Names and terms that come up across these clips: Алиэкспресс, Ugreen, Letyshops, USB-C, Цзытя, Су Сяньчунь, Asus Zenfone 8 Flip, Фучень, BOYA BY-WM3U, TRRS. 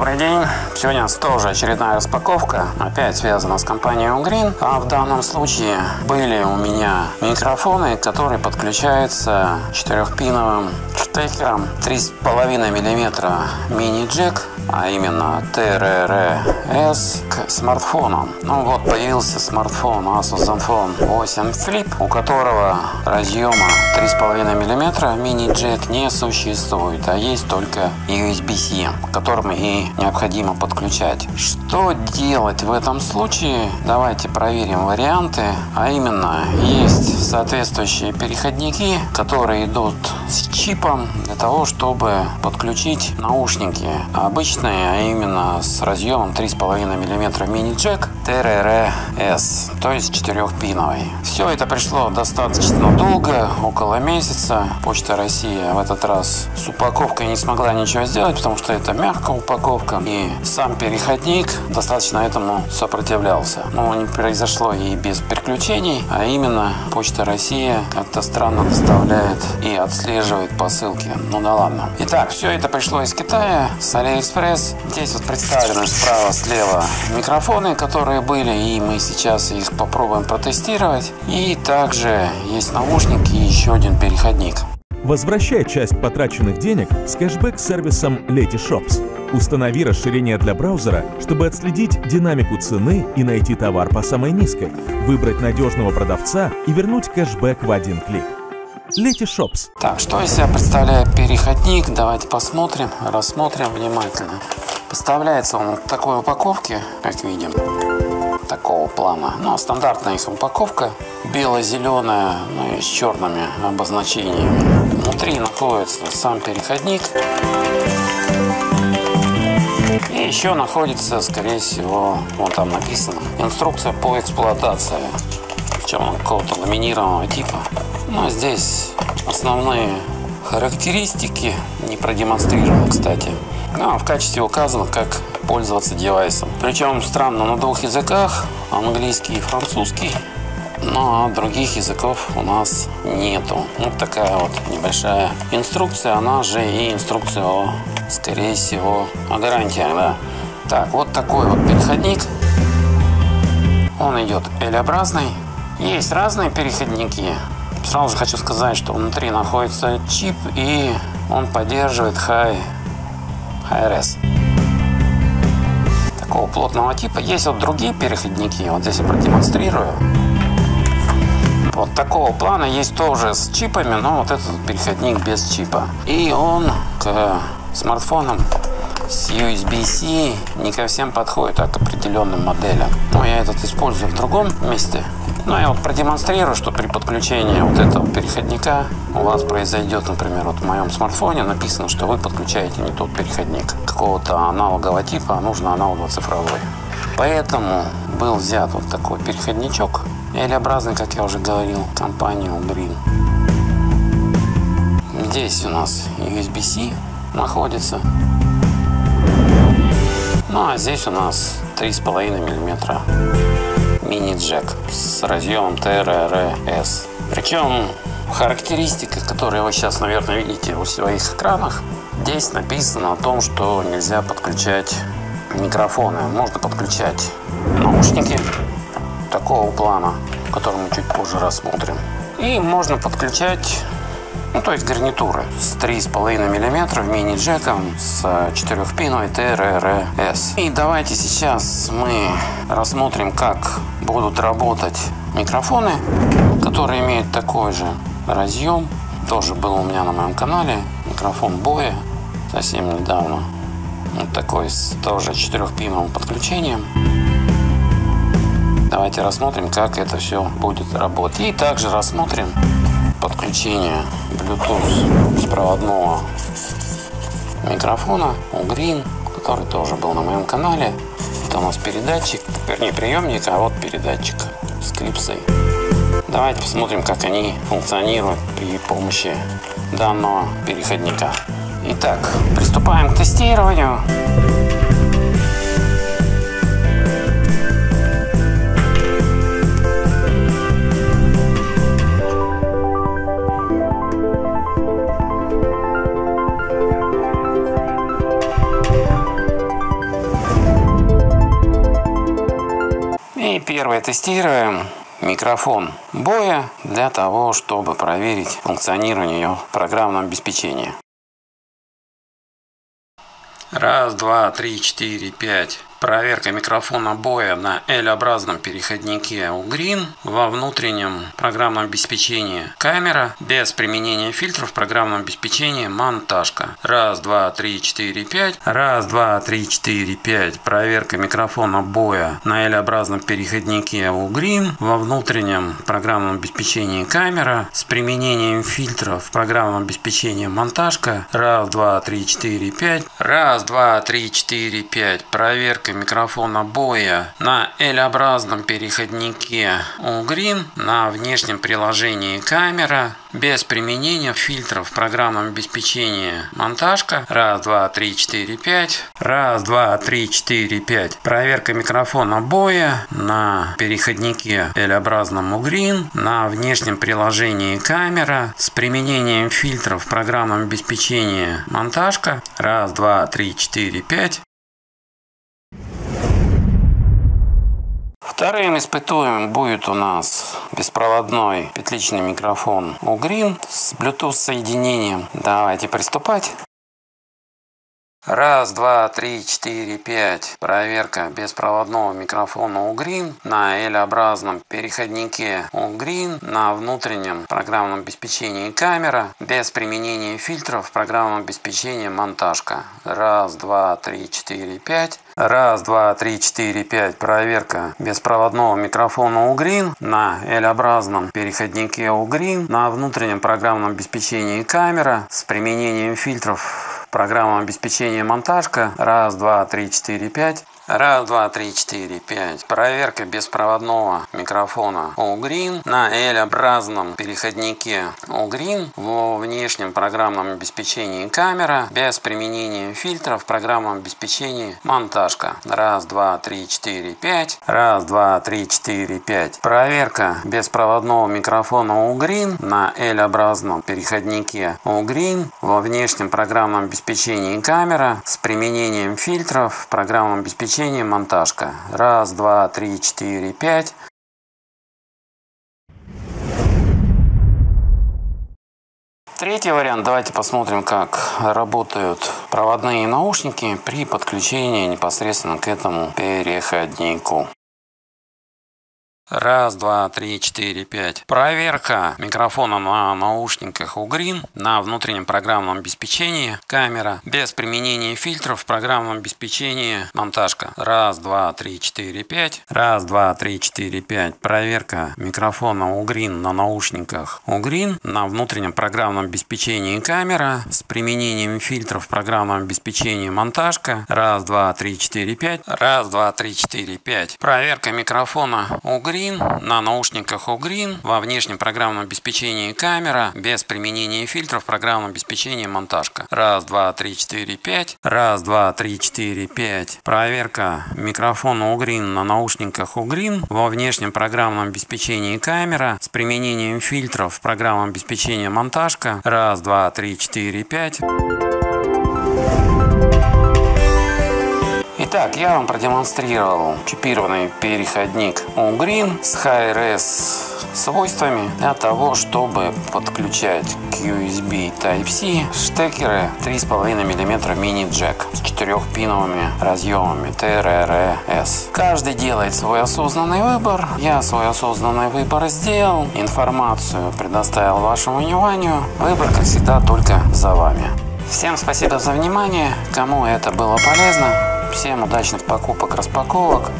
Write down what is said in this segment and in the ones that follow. Добрый день! Сегодня тоже очередная распаковка, опять связана с компанией Ugreen. А в данном случае были у меня микрофоны, которые подключаются 4-пиновым штекером, 3,5 мм мини-джек, а именно TRRS, к смартфону. Ну вот, появился смартфон Asus Zenfone 8 Flip, у которого разъема 3,5 мм мини-джек не существует, а есть только USB-C, к которому и необходимо подключать. Что делать в этом случае? Давайте проверим варианты, а именно есть соответствующие переходники, которые идут с чипом для того, чтобы подключить наушники обычные, а именно с разъемом 3,5 мм мини-джек TRRS, то есть 4-пиновый. Все это пришло достаточно долго, около месяца. Почта России в этот раз с упаковкой не смогла ничего сделать, потому что это мягкая упаковка, и сам переходник достаточно этому сопротивлялся. Но не произошло и без приключений, а именно Почта России как-то странно доставляет и отслеживает посылки. Ну да ладно. Итак, все это пришло из Китая, с Алиэкспресс. Здесь вот представлены справа-слева микрофоны, которые были, и мы сейчас их попробуем протестировать. И также есть наушники и еще один переходник. Возвращай часть потраченных денег с кэшбэк-сервисом Letyshops. Установи расширение для браузера, чтобы отследить динамику цены и найти товар по самой низкой, выбрать надежного продавца и вернуть кэшбэк в один клик. Letyshops. Так, что из себя представляет переходник? Давайте посмотрим, рассмотрим внимательно. Поставляется он в такой упаковке, как видим. Такого плана. Но стандартная их упаковка, бело-зеленая, ну и с черными обозначениями. Внутри находится сам переходник. И еще находится, скорее всего, вот там написано, инструкция по эксплуатации. Причем он какого-то ламинированного типа. Но здесь основные характеристики не продемонстрированы, кстати. А в качестве указано, как пользоваться девайсом. Причем странно, на двух языках, английский и французский, но других языков у нас нету. Вот такая вот небольшая инструкция, она же и инструкция о, скорее всего, о гарантиях, да. Так, вот такой вот переходник. Он идет L-образный. Есть разные переходники. Сразу же хочу сказать, что внутри находится чип, и он поддерживает Hi-Res такого плотного типа. Есть вот другие переходники, вот здесь я продемонстрирую. Вот такого плана есть тоже с чипами, но вот этот переходник без чипа. И он к смартфонам с USB-C не ко всем подходит, а к определенным моделям. Но я этот использую в другом месте. Но я вот продемонстрирую, что при подключении вот этого переходника у вас произойдет, например, вот в моем смартфоне написано, что вы подключаете не тот переходник какого-то аналогового типа, а нужно аналогово-цифровой. Поэтому был взят вот такой переходничок L-образный, как я уже говорил, компания Ugreen. Здесь у нас USB-C находится. Ну а здесь у нас 3,5 мм мини-джек с разъемом TRRS. Причем в характеристиках, которые вы сейчас, наверное, видите у своих экранах, здесь написано о том, что нельзя подключать микрофоны. Можно подключать наушники такого плана, который мы чуть позже рассмотрим. И можно подключать, ну, то есть гарнитуры с 3,5 мм мини-джеком с 4-пиновой TRRS. И давайте сейчас мы рассмотрим, как будут работать микрофоны, которые имеют такой же разъем. Тоже был у меня на моем канале микрофон BOYA совсем недавно. Вот такой, с тоже 4-пиновым подключением. Давайте рассмотрим, как это все будет работать. И также рассмотрим подключение Bluetooth беспроводного микрофона Ugreen, который тоже был на моем канале. Это у нас передатчик, вернее приемник, а вот передатчик с клипсой. Давайте посмотрим, как они функционируют при помощи данного переходника. Итак, приступаем к тестированию. И первое тестируем микрофон BOYA для того, чтобы проверить функционирование его программного обеспечения. Раз, два, три, четыре, пять. Проверка микрофона BOYA на L-образном переходнике Ugreen во внутреннем программном обеспечении камера, без применения фильтров в программном обеспечении монтажка. Раз, два, три, четыре, пять. Раз, два, три, четыре, пять. Проверка микрофона BOYA на L-образном переходнике Ugreen во внутреннем программном обеспечении камера с применением фильтров в программном обеспечении монтажка. Раз, два, три, четыре, пять. Раз, два, три, четыре, пять. Проверка микрофона BOYA на L-образном переходнике Ugreen на внешнем приложении камера без применения фильтров в программном обеспечении монтажка. Раз, два, три, четыре, пять. Раз, два, три, четыре, пять. Проверка микрофона BOYA на переходнике L-образном Ugreen на внешнем приложении камера с применением фильтров в программном обеспечении монтажка. Раз, два, три, четыре, пять. Вторым испытуем будет у нас беспроводной петличный микрофон Ugreen с Bluetooth соединением. Давайте приступать. Раз, два, три, четыре, пять. Проверка беспроводного микрофона Ugreen на L-образном переходнике Ugreen на внутреннем программном обеспечении камера без применения фильтров в программном обеспечении монтажка. Раз, два, три, четыре, пять. Раз, два, три, четыре, пять. Проверка беспроводного микрофона Ugreen на L-образном переходнике Ugreen на внутреннем программном обеспечении камера с применением фильтров программного обеспечения монтажка. Раз, два, три, четыре, пять. Раз, два, три, четыре, пять. Проверка беспроводного микрофона Ugreen на L-образном переходнике Ugreen во внешнем программном обеспечении камера без применения фильтров в программном обеспечении монтажка. Раз, два, три, четыре, пять. Раз, два, три, четыре, пять. Проверка беспроводного микрофона Ugreen на L-образном переходнике Ugreen во внешнем программном обеспечении камера с применением фильтров в программном обеспечении монтажка. Раз, два, три, четыре, пять. Третий вариант. Давайте посмотрим, как работают проводные наушники при подключении непосредственно к этому переходнику. Раз, два, три, четыре, пять. Проверка микрофона на наушниках Ugreen на внутреннем программном обеспечении камера без применения фильтров в программном обеспечении монтажка. Раз, два, три, четыре, пять. Раз, два, три, четыре, пять. Проверка микрофона Ugreen на наушниках Ugreen на внутреннем программном обеспечении камера с применением фильтров в программном обеспечении монтажка. Раз, два, три, четыре, пять. Раз, два, три, четыре, пять. Проверка микрофона Ugreen на наушниках Ugreen во внешнем программном обеспечении камера без применения фильтров в программном обеспечении монтажка. Раз, два, три, четыре, пять. Раз, два, три, четыре, пять. Проверка микрофона Ugreen на наушниках Ugreen во внешнем программном обеспечении камера с применением фильтров в программном обеспечении монтажка. Раз, два, три, четыре, пять. Итак, я вам продемонстрировал чипированный переходник Ugreen с Hi-Res свойствами для того, чтобы подключать к USB Type-C штекеры 3,5 мм мини-джек с 4-пиновыми разъемами TRRS. Каждый делает свой осознанный выбор. Я свой осознанный выбор сделал. Информацию предоставил вашему вниманию. Выбор, как всегда, только за вами. Всем спасибо за внимание. Кому это было полезно, всем удачных покупок, распаковок.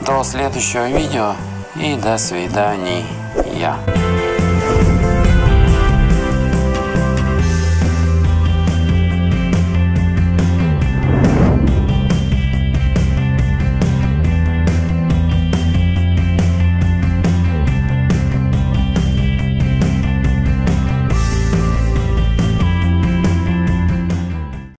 До следующего видео и до свидания.